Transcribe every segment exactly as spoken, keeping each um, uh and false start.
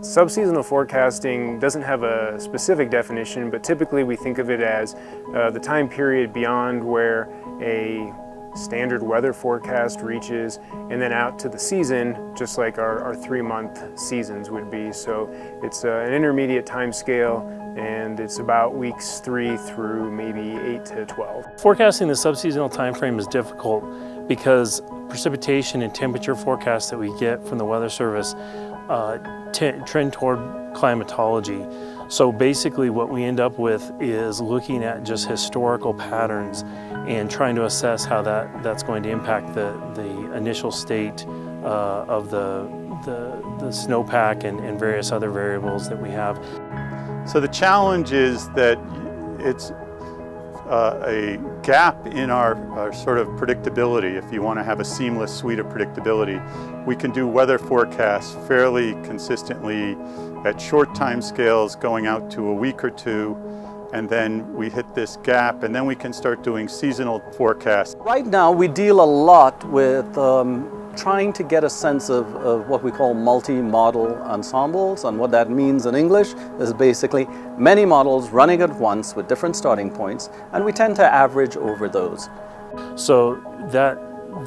Sub-seasonal forecasting doesn't have a specific definition, but typically we think of it as uh, the time period beyond where a standard weather forecast reaches and then out to the season, just like our, our three-month seasons would be. So it's uh, an intermediate time scale, and it's about weeks three through maybe eight to twelve. Forecasting the sub-seasonal time frame is difficult because precipitation and temperature forecasts that we get from the Weather Service uh, trend toward climatology. So basically what we end up with is looking at just historical patterns and trying to assess how that, that's going to impact the, the initial state uh, of the, the, the snowpack and, and various other variables that we have. So the challenge is that it's uh, a gap in our, our sort of predictability. If you want to have a seamless suite of predictability, we can do weather forecasts fairly consistently at short time scales going out to a week or two, and then we hit this gap, and then we can start doing seasonal forecasts. Right now we deal a lot with um, trying to get a sense of, of what we call multi-model ensembles, and what that means in English is basically many models running at once with different starting points, and we tend to average over those. So that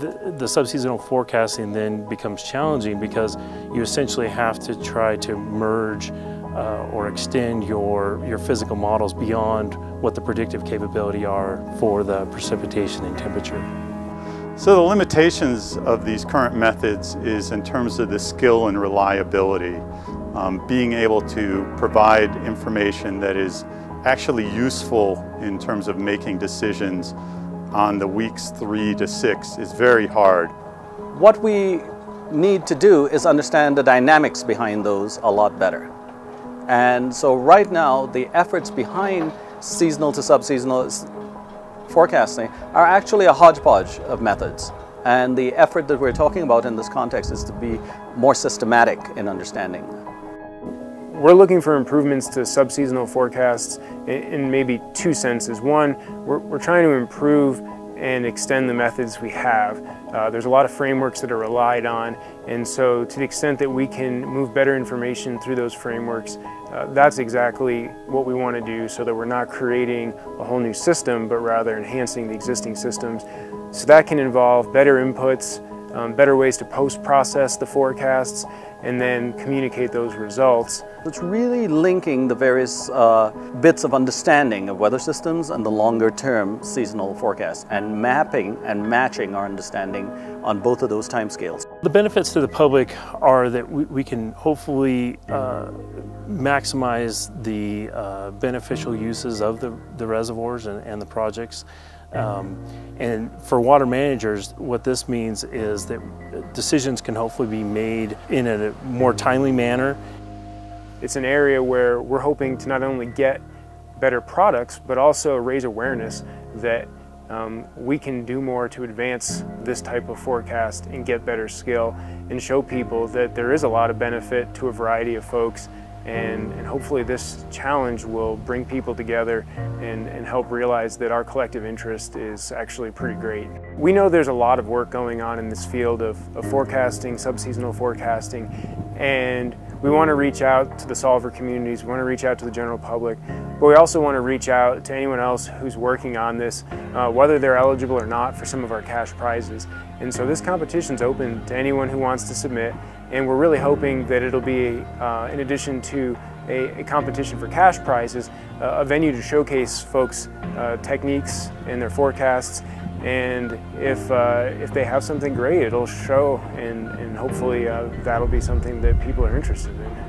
The, the sub-seasonal forecasting then becomes challenging because you essentially have to try to merge uh, or extend your, your physical models beyond what the predictive capability are for the precipitation and temperature. So the limitations of these current methods is in terms of the skill and reliability, um, being able to provide information that is actually useful in terms of making decisions on the weeks three to six is very hard. What we need to do is understand the dynamics behind those a lot better. And so right now, the efforts behind seasonal to sub-seasonal forecasting are actually a hodgepodge of methods. And the effort that we're talking about in this context is to be more systematic in understanding them. We're looking for improvements to sub-seasonal forecasts in maybe two senses. One, we're, we're trying to improve and extend the methods we have. Uh, there's a lot of frameworks that are relied on, and so to the extent that we can move better information through those frameworks, uh, that's exactly what we want to do, so that we're not creating a whole new system, but rather enhancing the existing systems. So that can involve better inputs, Um, better ways to post-process the forecasts, and then communicate those results. It's really linking the various uh, bits of understanding of weather systems and the longer-term seasonal forecasts, and mapping and matching our understanding on both of those timescales. The benefits to the public are that we, we can hopefully uh, maximize the uh, beneficial uses of the, the reservoirs and, and the projects. Um, and for water managers, what this means is that decisions can hopefully be made in a more timely manner. It's an area where we're hoping to not only get better products, but also raise awareness that um, we can do more to advance this type of forecast and get better skill, and show people that there is a lot of benefit to a variety of folks. And, and hopefully this challenge will bring people together and, and help realize that our collective interest is actually pretty great. We know there's a lot of work going on in this field of, of forecasting, sub-seasonal forecasting, and we want to reach out to the solver communities, we want to reach out to the general public, but we also want to reach out to anyone else who's working on this, uh, whether they're eligible or not for some of our cash prizes. And so this competition's open to anyone who wants to submit. And we're really hoping that it'll be, uh, in addition to a, a competition for cash prizes, uh, a venue to showcase folks' uh, techniques and their forecasts. And if, uh, if they have something great, it'll show, and, and hopefully uh, that'll be something that people are interested in.